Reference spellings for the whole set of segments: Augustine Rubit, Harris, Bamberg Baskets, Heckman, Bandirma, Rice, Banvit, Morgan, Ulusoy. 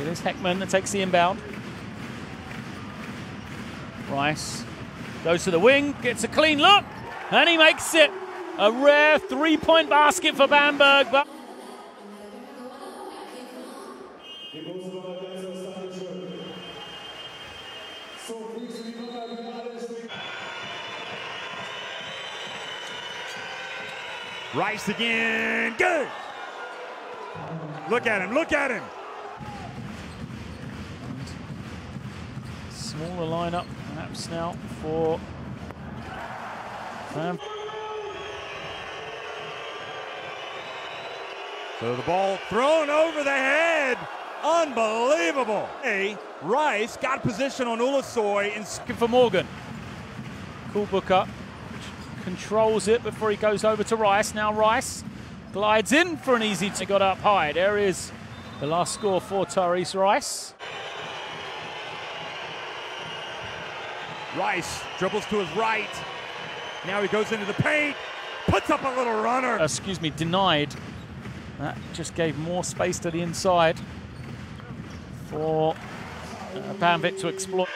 It is Heckman that takes the inbound. Rice goes to the wing, gets a clean look, and he makes it. A rare three-point basket for Bamberg. But Rice again, good! Look at him, look at him! And smaller lineup perhaps now for So the ball thrown over the head, unbelievable! Hey, Rice got position on Ulusoy and for Morgan. Cool book up. Controls it before he goes over to Rice. Now Rice glides in for an easy to got up high. There is the last score for Tyrese Rice. Rice dribbles to his right. Now he goes into the paint, puts up a little runner. Denied. That just gave more space to the inside for Banvit to explore.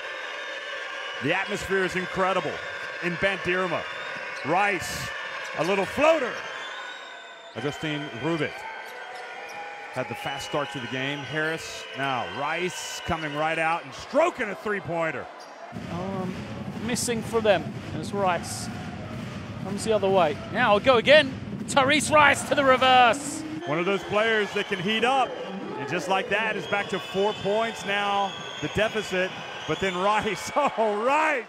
The atmosphere is incredible in Bandirma. Rice, a little floater. Augustine Rubit had the fast start to the game. Harris, now Rice coming right out and stroking a three-pointer. Missing for them as Rice comes the other way. Now I'll go again. Tyrese Rice to the reverse. One of those players that can heat up. And just like that is back to 4 points now, the deficit. But then Rice, all right.